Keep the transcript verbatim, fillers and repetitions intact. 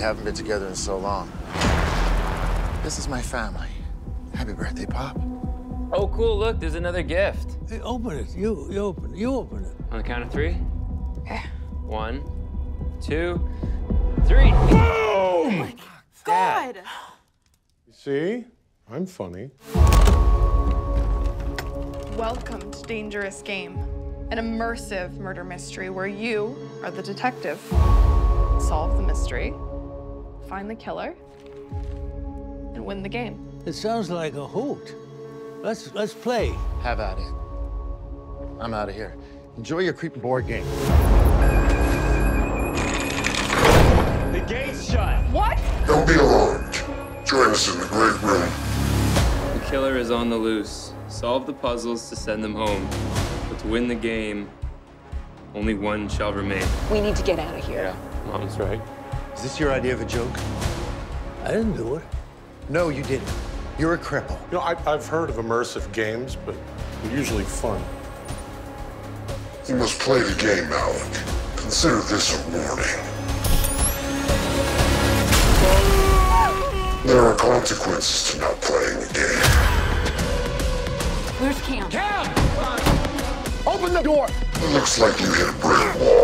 We haven't been together in so long. This is my family. Happy birthday, Pop. Oh, cool, look, there's another gift. Hey, open it, you, you open it, you open it. On the count of three? Yeah. One, two, three. Boom! Oh my God. Dad. You see, I'm funny. Welcome to Dangerous Game, an immersive murder mystery where you are the detective. Solve the mystery, find the killer, and win the game. It sounds like a hoot. Let's, let's play. Have at it. I'm out of here. Enjoy your creepy board game. The gate's shut. What? Don't be alarmed. Join us in the great room. The killer is on the loose. Solve the puzzles to send them home. But to win the game, only one shall remain. We need to get out of here. Yeah, Mom's right. Is this your idea of a joke? I didn't do it. No, you didn't. You're a cripple. You know, I, I've heard of immersive games, but they're usually fun. You must play the game, Alec. Consider this a warning. There are consequences to not playing the game. Where's Cam? Cam! Open the door! It looks like you hit a brick wall.